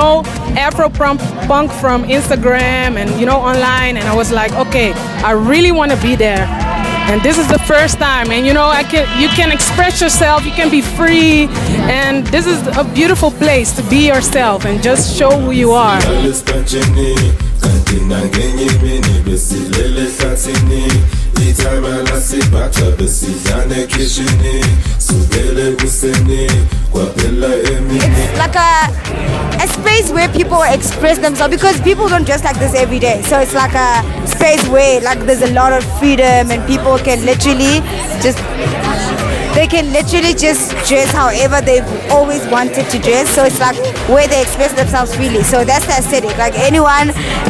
know Afropunk from Instagram and, you know, online, and I was like, okay, I really want to be there. And this is the first time, and you know, you can express yourself, you can be free, and this is a beautiful place to be yourself and just show who you are. It's like a space where people express themselves, because people don't dress like this every day. So it's like a space where like there's a lot of freedom, and people can literally just dress however they've always wanted to dress. So it's like where they express themselves freely. So that's the aesthetic. Like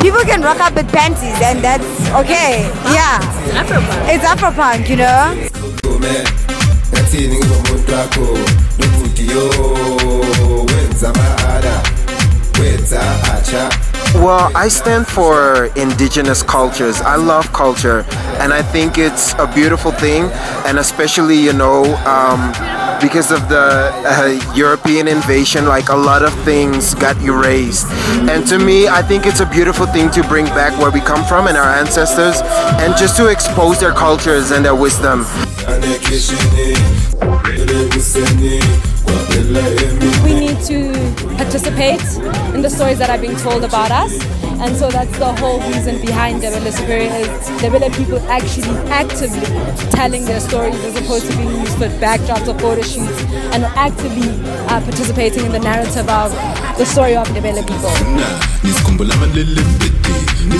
people can rock up with panties, and that's okay. Yeah. It's Afropunk, you know? Well, I stand for indigenous cultures. I love culture, and I think it's a beautiful thing, and especially, you know, because of the European invasion, like a lot of things got erased. And to me, I think it's a beautiful thing to bring back where we come from and our ancestors, and just to expose their cultures and their wisdom. We need to participate in the stories that are being told about us, and so that's the whole reason behind Ndebele Superhero, is Ndebele people actually actively telling their stories as opposed to being used for backdrops or photo shoots, and actively participating in the narrative of the story of Ndebele people. I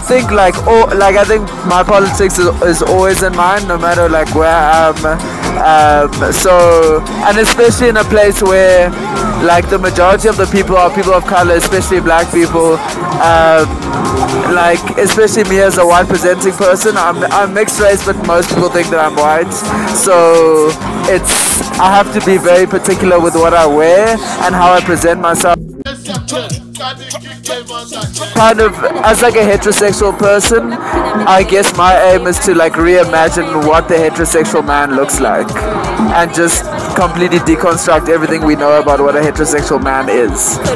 think I think my politics is always in mind, no matter like where I am. And especially in a place where like the majority of the people are people of color, especially black people. Especially me as a white presenting person, I'm mixed race, but most people think that I'm white. So I have to be very particular with what I wear and how I present myself. Kind of as like a heterosexual person, I guess my aim is to like reimagine what the heterosexual man looks like, and just completely deconstruct everything we know about what a heterosexual man is. So I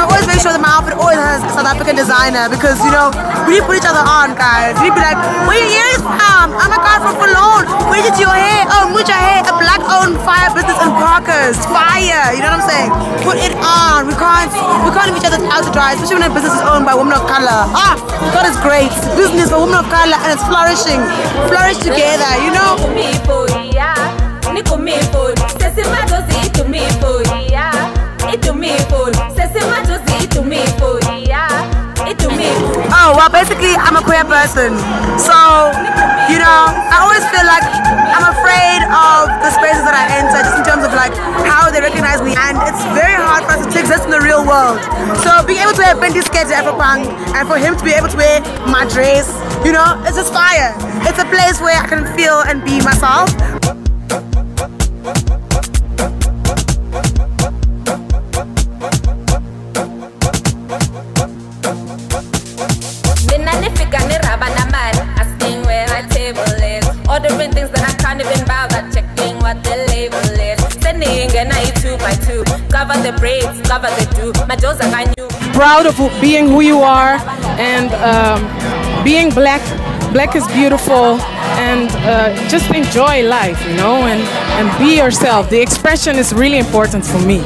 always make sure that my outfit always has a South African designer, because you know, we put each other on, guys. We'd be like, where your ears from? I'm a guy from Cologne. Where did your hair? Oh, mucha hair. A black owned fire business in Parkers. Fire, you know what I'm saying? Put it on. We can't leave each other out to dry, especially when a business is owned by women of color. Ah, God is great. It's business for women of color, and it's flourishing. Flourish together, you know? Oh, well, basically, I'm a queer person. So, you know, I always feel like I'm afraid of the spaces that I enter, just in terms of like how they recognize me. And it's very hard for us to exist in the real world. So, being able to wear Bendy's sketch at Afropunk, and for him to be able to wear my dress, you know, it's just fire. It's a place where I can feel and be myself. Ordering things that I can't even bother checking what the label is. Sending and I 2 by 2, cover the braids, cover the do. My jaws are kind of proud of being who you are, and being black. Black is beautiful, and just enjoy life, you know, and be yourself. The expression is really important for me.